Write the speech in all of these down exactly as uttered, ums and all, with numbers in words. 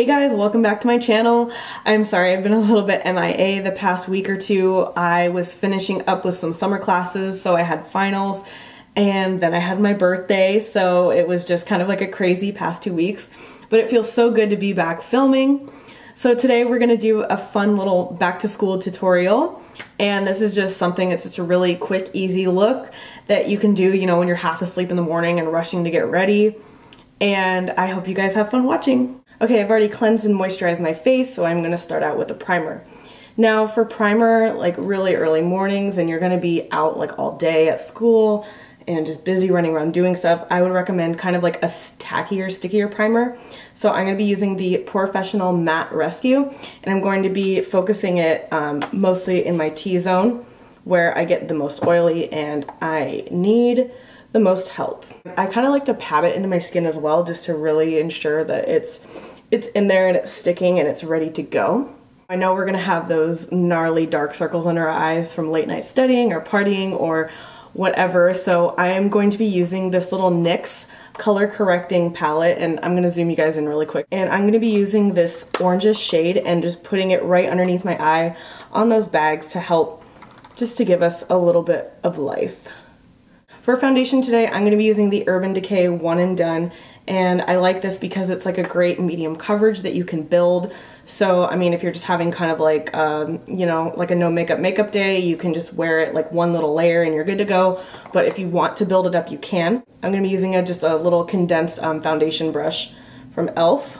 Hey guys, welcome back to my channel. I'm sorry I've been a little bit M I A the past week or two. I was finishing up with some summer classes, so I had finals, and then I had my birthday, so it was just kind of like a crazy past two weeks, but it feels so good to be back filming. So today we're gonna do a fun little back to school tutorial, and this is just something, it's just a really quick, easy look that you can do, you know, when you're half asleep in the morning and rushing to get ready, and I hope you guys have fun watching. Okay, I've already cleansed and moisturized my face, so I'm gonna start out with a primer. Now for primer, like really early mornings and you're gonna be out like all day at school and just busy running around doing stuff, I would recommend kind of like a tackier, stickier primer. So I'm gonna be using the Porefessional Matte Rescue, and I'm going to be focusing it um, mostly in my T-zone where I get the most oily and I need the most help. I kind of like to pat it into my skin as well, just to really ensure that it's it's in there and it's sticking and it's ready to go. I know we're gonna have those gnarly dark circles under our eyes from late night studying or partying or whatever, so I am going to be using this little NYX color correcting palette, and I'm gonna zoom you guys in really quick. And I'm gonna be using this orangish shade and just putting it right underneath my eye on those bags to help, just to give us a little bit of life. For foundation today, I'm going to be using the Urban Decay One and Done, and I like this because it's like a great medium coverage that you can build. So, I mean, if you're just having kind of like, um, you know, like a no makeup makeup day, you can just wear it like one little layer and you're good to go. But if you want to build it up, you can. I'm going to be using a, just a little condensed um, foundation brush from Elf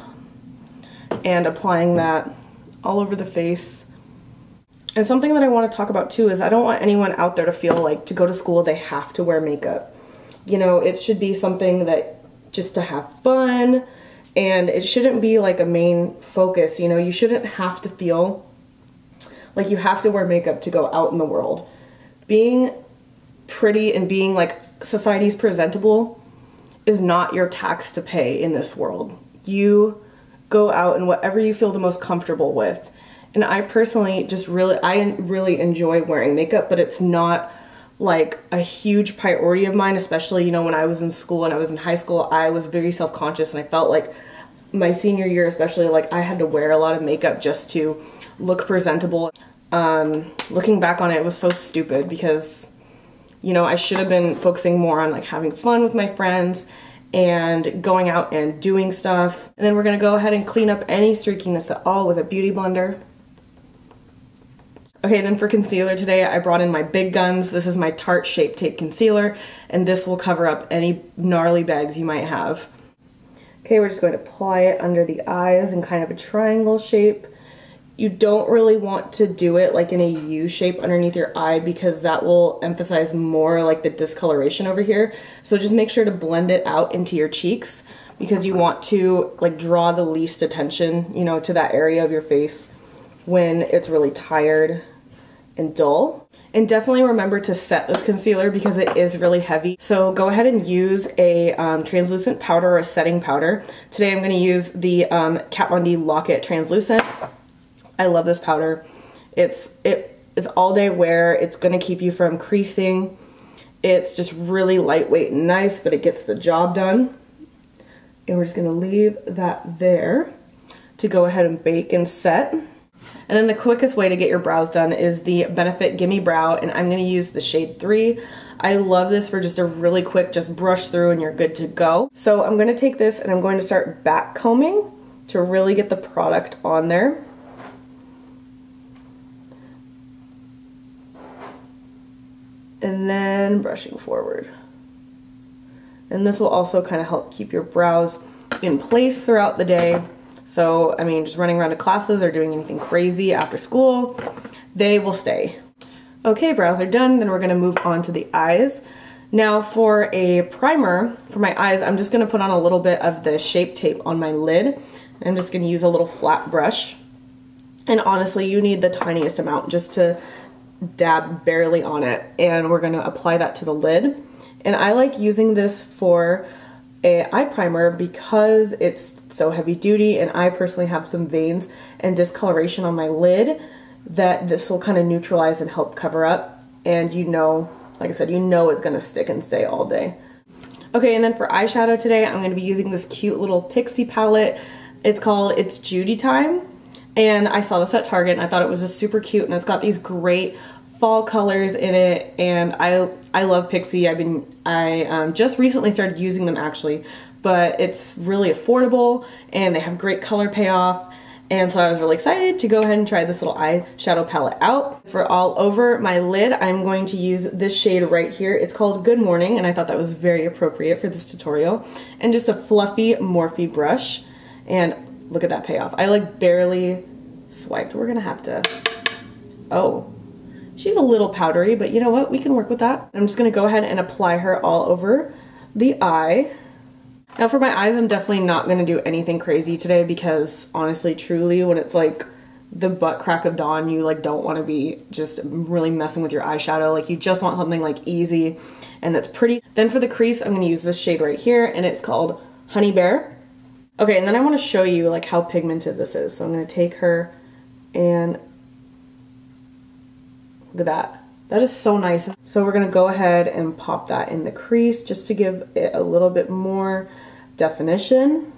and applying that all over the face. And something that I want to talk about too is I don't want anyone out there to feel like to go to school they have to wear makeup. You know, it should be something that just to have fun, and it shouldn't be like a main focus. You know, you shouldn't have to feel like you have to wear makeup to go out in the world. Being pretty and being like society's presentable is not your tax to pay in this world. You go out in whatever you feel the most comfortable with. And I personally just really, I really enjoy wearing makeup, but it's not like a huge priority of mine, especially, you know, when I was in school and I was in high school, I was very self-conscious, and I felt like my senior year especially, like I had to wear a lot of makeup just to look presentable. Um, looking back on it, it was so stupid because, you know, I should have been focusing more on like having fun with my friends and going out and doing stuff. And then we're gonna go ahead and clean up any streakiness at all with a beauty blender. Okay, then for concealer today, I brought in my big guns. This is my Tarte Shape Tape Concealer, and this will cover up any gnarly bags you might have. Okay, we're just going to apply it under the eyes in kind of a triangle shape. You don't really want to do it like in a U shape underneath your eye because that will emphasize more like the discoloration over here. So just make sure to blend it out into your cheeks because you want to like draw the least attention, you know, to that area of your face when it's really tired and dull. And definitely remember to set this concealer because it is really heavy. So go ahead and use a um, translucent powder or a setting powder. Today I'm going to use the um, Kat Von D Lock It Translucent. I love this powder. It's it is all day wear. It's going to keep you from creasing. It's just really lightweight and nice, but it gets the job done. And we're just going to leave that there to go ahead and bake and set. And then the quickest way to get your brows done is the Benefit Gimme Brow, and I'm going to use the shade three. I love this for just a really quick just brush through and you're good to go. So I'm going to take this and I'm going to start back combing to really get the product on there. And then brushing forward. And this will also kind of help keep your brows in place throughout the day. So, I mean, just running around to classes or doing anything crazy after school, they will stay. Okay, brows are done, then we're gonna move on to the eyes. Now for a primer for my eyes, I'm just gonna put on a little bit of the Shape Tape on my lid. I'm just gonna use a little flat brush. And honestly, you need the tiniest amount just to dab barely on it. And we're gonna apply that to the lid. And I like using this for a eye primer because it's so heavy duty, and I personally have some veins and discoloration on my lid that this will kind of neutralize and help cover up, and you know, like I said, you know it's gonna stick and stay all day. Okay, and then for eyeshadow today, I'm gonna be using this cute little Pixi palette. It's called It's Judy Time, and I saw this at Target and I thought it was just super cute, and it's got these great fall colors in it, and I I love Pixi. I've been I um, just recently started using them actually, but it's really affordable and they have great color payoff, and so I was really excited to go ahead and try this little eyeshadow palette out. For all over my lid, I'm going to use this shade right here. It's called Good Morning, and I thought that was very appropriate for this tutorial. And just a fluffy Morphe brush, and look at that payoff. I like barely swiped. We're gonna have to, oh. She's a little powdery, but you know what? We can work with that. I'm just gonna go ahead and apply her all over the eye. Now for my eyes, I'm definitely not gonna do anything crazy today because honestly, truly, when it's like the butt crack of dawn, you like don't wanna be just really messing with your eyeshadow. Like you just want something like easy and that's pretty. Then for the crease, I'm gonna use this shade right here, and it's called Honey Bear. Okay, and then I wanna show you like how pigmented this is. So I'm gonna take her and look at that. That is so nice. So we're gonna go ahead and pop that in the crease just to give it a little bit more definition.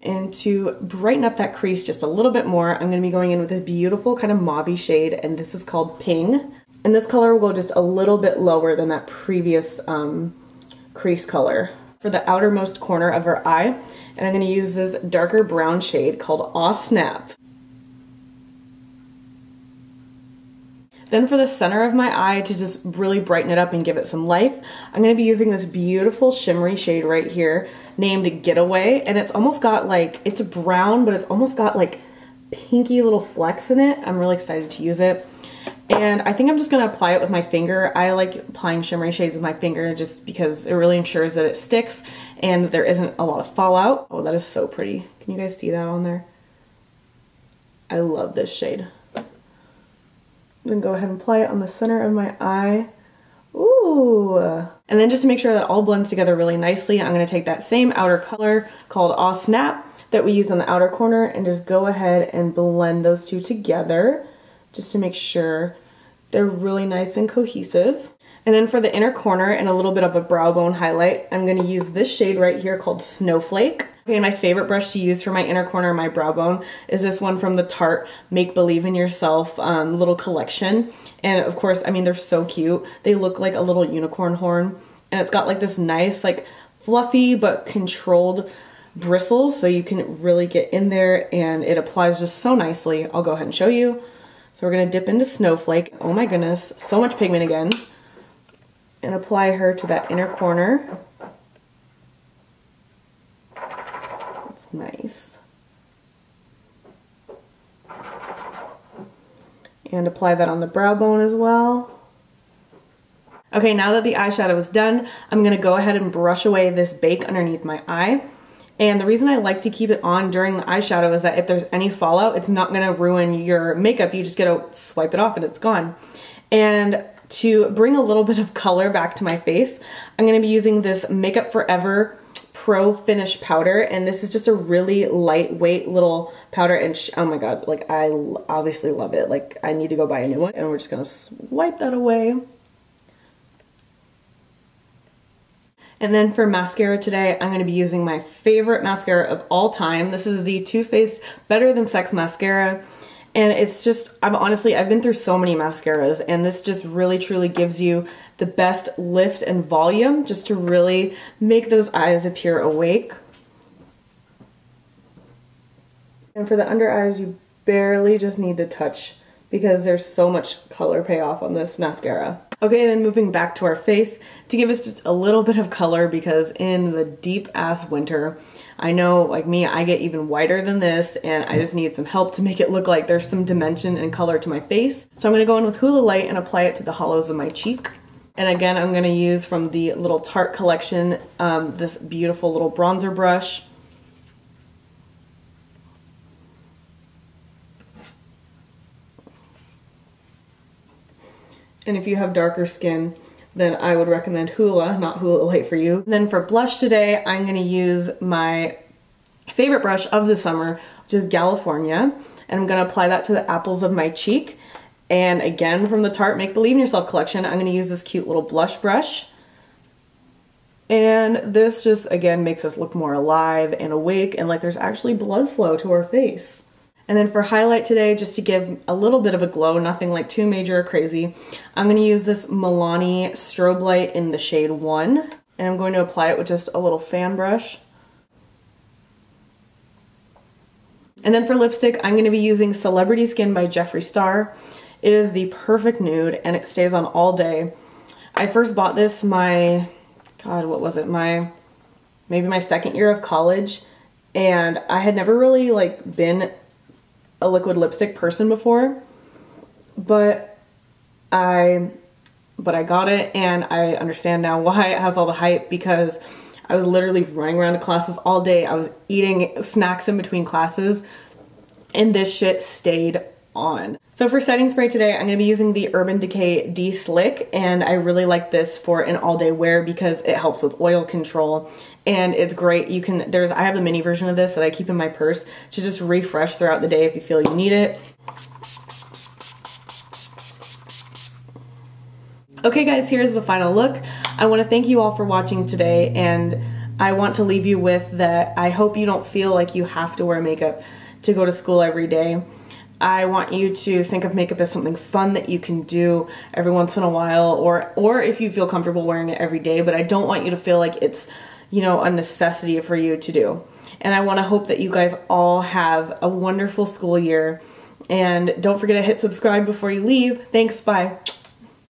And to brighten up that crease just a little bit more, I'm gonna be going in with a beautiful kind of mauve shade, and this is called Ping. And this color will go just a little bit lower than that previous um, crease color. For the outermost corner of her eye, and I'm gonna use this darker brown shade called Aw Snap. Then for the center of my eye, to just really brighten it up and give it some life, I'm gonna be using this beautiful shimmery shade right here named Getaway, and it's almost got like, it's brown, but it's almost got like pinky little flecks in it. I'm really excited to use it. And I think I'm just gonna apply it with my finger. I like applying shimmery shades with my finger just because it really ensures that it sticks and there isn't a lot of fallout. Oh, that is so pretty. Can you guys see that on there? I love this shade. Then go ahead and apply it on the center of my eye. Ooh. And then just to make sure that all blends together really nicely, I'm gonna take that same outer color called Aw Snap that we used on the outer corner and just go ahead and blend those two together just to make sure they're really nice and cohesive. And then for the inner corner and a little bit of a brow bone highlight, I'm gonna use this shade right here called Snowflake. Okay, my favorite brush to use for my inner corner and my brow bone is this one from the Tarte Make Believe in Yourself um, little collection. And of course, I mean, they're so cute. They look like a little unicorn horn, and it's got like this nice, like fluffy, but controlled bristles. So you can really get in there and it applies just so nicely. I'll go ahead and show you. So we're gonna dip into Snowflake. Oh my goodness, so much pigment again. And apply her to that inner corner. That's nice. And apply that on the brow bone as well. Okay, now that the eyeshadow is done, I'm gonna go ahead and brush away this bake underneath my eye. And the reason I like to keep it on during the eyeshadow is that if there's any fallout, it's not gonna ruin your makeup. You just gotta swipe it off and it's gone. And to bring a little bit of color back to my face, I'm gonna be using this Makeup Forever Pro Finish Powder, and this is just a really lightweight little powder, and sh oh my god, like I obviously love it. Like I need to go buy a new one, and we're just gonna swipe that away. And then for mascara today, I'm gonna be using my favorite mascara of all time. This is the Too Faced Better Than Sex mascara. And it's just, I'm honestly, I've been through so many mascaras, and this just really truly gives you the best lift and volume just to really make those eyes appear awake. And for the under eyes, you barely just need to touch because there's so much color payoff on this mascara. Okay, then moving back to our face to give us just a little bit of color, because in the deep ass winter, I know, like me, I get even whiter than this, and I just need some help to make it look like there's some dimension and color to my face. So I'm gonna go in with Hoola Lite and apply it to the hollows of my cheek. And again, I'm gonna use from the little Tarte collection, um, this beautiful little bronzer brush. And if you have darker skin, then I would recommend Hoola, not Hoola Lite for you. And then for blush today, I'm gonna use my favorite brush of the summer, which is Galifornia, and I'm gonna apply that to the apples of my cheek. And again, from the Tarte Make Believe in Yourself collection, I'm gonna use this cute little blush brush. And this just, again, makes us look more alive and awake and like there's actually blood flow to our face. And then for highlight today, just to give a little bit of a glow, nothing like too major or crazy, I'm going to use this Milani Strobe Light in the shade one. And I'm going to apply it with just a little fan brush. And then for lipstick, I'm going to be using Celebrity Skin by Jeffree Star. It is the perfect nude and it stays on all day. I first bought this my, God, what was it? My, maybe my second year of college. And I had never really like been a liquid lipstick person before, but I, but I got it and I understand now why it has all the hype, because I was literally running around to classes all day. I was eating snacks in between classes and this shit stayed on. So for setting spray today, I'm going to be using the Urban Decay De-Slick, and I really like this for an all day wear because it helps with oil control and it's great. You can, there's, I have a mini version of this that I keep in my purse to just refresh throughout the day if you feel you need it. Okay guys, here's the final look. I want to thank you all for watching today, and I want to leave you with that I hope you don't feel like you have to wear makeup to go to school every day. I want you to think of makeup as something fun that you can do every once in a while, or or if you feel comfortable wearing it every day, but I don't want you to feel like it's, you know, a necessity for you to do. And I want to hope that you guys all have a wonderful school year, and don't forget to hit subscribe before you leave. Thanks, bye.